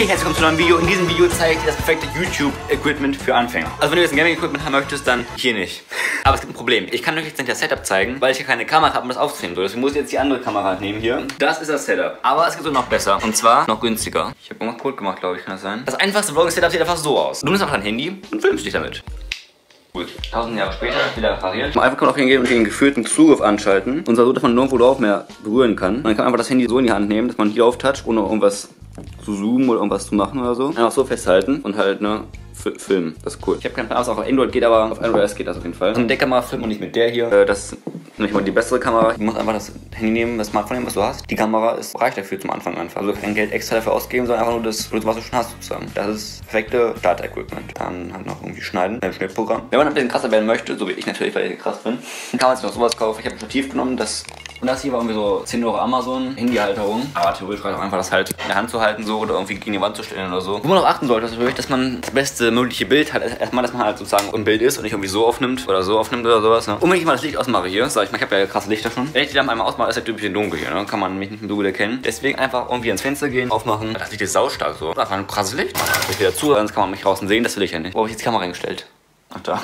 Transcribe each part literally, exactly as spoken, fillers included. Hey, herzlich willkommen zu einem neuen Video. In diesem Video zeige ich dir das perfekte YouTube-Equipment für Anfänger. Also wenn du jetzt ein Gaming-Equipment haben möchtest, dann hier nicht. Aber es gibt ein Problem. Ich kann euch jetzt nicht das Setup zeigen, weil ich hier keine Kamera habe, um das aufzunehmen. So, deswegen muss ich jetzt die andere Kamera nehmen hier. Das ist das Setup. Aber es gibt so noch besser. Und zwar noch günstiger. Ich habe irgendwas Code gemacht, glaube ich, kann das sein? Das einfachste Vlog-Setup sieht einfach so aus. Du nimmst einfach dein Handy und filmst dich damit. Tausend Jahre später wieder repariert. Man einfach kann auch hingehen und den geführten Zugriff anschalten. Und zwar so, dass man nirgendwo drauf mehr berühren kann. Man kann einfach das Handy so in die Hand nehmen, dass man hier auftoucht, ohne irgendwas zu zoomen oder irgendwas zu machen oder so. Einfach so festhalten und halt, ne, filmen. Das ist cool. Ich habe keine Ahnung, was auch auf Android geht, aber auf iOS geht das auf jeden Fall. Also mit der Kamera filmt man nicht mit der hier. Äh, das ist nämlich mal die bessere Kamera. Du musst einfach das Handy nehmen, das Smartphone nehmen, was du hast. Die Kamera ist reich dafür zum Anfang einfach. Also kein Geld extra dafür ausgeben, sondern einfach nur das, was du schon hast sozusagen. Das ist perfekte Start-Equipment. Dann halt noch irgendwie schneiden, ein Schnittprogramm. Wenn man ein bisschen krasser werden möchte, so wie ich natürlich, weil ich krass bin, dann kann man sich noch sowas kaufen. Ich habe ein Stativ genommen, das... Und das hier war irgendwie so zehn Euro Amazon, Handyhalterung. Aber theoretisch reicht auch einfach, das halt in der Hand zu halten so oder irgendwie gegen die Wand zu stellen oder so. Wo man auch achten sollte, ist natürlich, dass man das beste mögliche Bild hat. Erstmal, dass man halt sozusagen ein Bild ist und nicht irgendwie so aufnimmt oder so aufnimmt oder sowas. Ne? Und wenn ich mal das Licht ausmache hier, sag ich mal, ich habe ja krasse Lichter schon. Wenn ich die dann einmal ausmache, ist halt typisch dunkel hier, ne? Kann man mich nicht so gut erkennen. Deswegen einfach irgendwie ans Fenster gehen, aufmachen. Das Licht ist saustark so. Einfach ein krasses Licht. Ich wieder zu, sonst kann man mich draußen sehen, das will ich ja nicht. Wo habe ich jetzt die Kamera reingestellt? Ach da,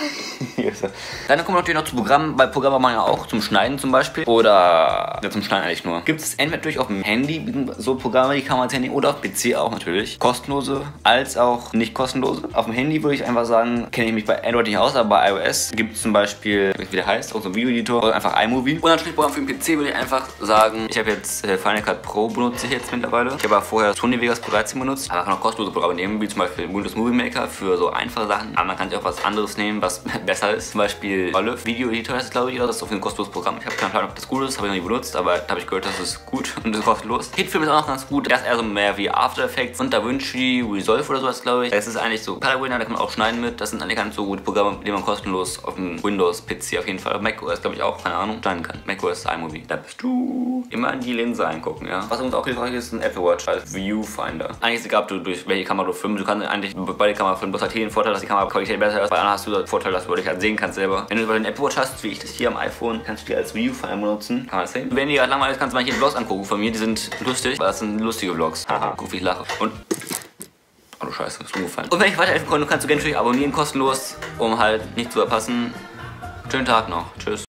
hier ist das. Dann kommen wir natürlich noch zu Programmen, weil Programme machen ja auch zum Schneiden zum Beispiel. Oder ja, zum Schneiden eigentlich nur. Gibt es entweder durch auf dem Handy so Programme, die kann man als Handy oder auf P C auch natürlich. Kostenlose als auch nicht kostenlose. Auf dem Handy würde ich einfach sagen, kenne ich mich bei Android nicht aus, aber bei iOS gibt es zum Beispiel, wie der heißt, auch so ein Videoeditor oder einfach iMovie. Und natürlich Programm für den P C würde ich einfach sagen, ich habe jetzt äh, Final Cut Pro benutze ich jetzt mittlerweile. Ich habe aber vorher Sony Vegas Pro dreizehn benutzt. Aber kann auch kostenlose Programme nehmen, wie zum Beispiel Windows Movie Maker für so einfache Sachen. Aber man kann sich auch was anderes nehmen, was besser ist. Zum Beispiel Olive Video Editor heißt es, glaube ich, oder? Das ist auf jeden kostenloses Programm. Ich habe keinen Plan, ob das gut ist, habe ich noch nie benutzt, aber da habe ich gehört, das ist gut und das ist kostenlos. Hitfilm ist auch noch ganz gut. Das ist eher so mehr wie After Effects und Da Vinci Resolve oder sowas, glaube ich. Das ist eigentlich so Color-Winner, da kann man auch schneiden mit. Das sind eigentlich ganz so gute Programme, mit denen man kostenlos auf dem Windows-P C auf jeden Fall, auf Mac O S, glaube ich, auch, keine Ahnung, schneiden kann. Mac O S, iMovie. Da bist du immer in die Linse eingucken, ja. Was uns auch hilfreich ist, ein Apple Watch als Viewfinder. Eigentlich ist egal, ob du durch welche Kamera du filmst. Du kannst eigentlich bei der Kamera filmen. Du hast halt hier den Vorteil, dass die Kameraqualität besser ist, bei einer hast du den Vorteil, dass du dich halt sehen kannst selber. Wenn du den Apple Watch hast, wie ich das hier am iPhone, kannst du die als Viewfinder benutzen. Kann man das sehen? Wenn dir gerade langweilig ist, kannst du mal hier Vlogs angucken von mir. Die sind lustig, weil das sind lustige Vlogs. Haha, guck, wie ich lache. Und... oh du Scheiße, ist umgefallen. Und wenn ich weiterhelfen konnte, kannst du gerne natürlich abonnieren, kostenlos, um halt nichts zu verpassen. Schönen Tag noch. Tschüss.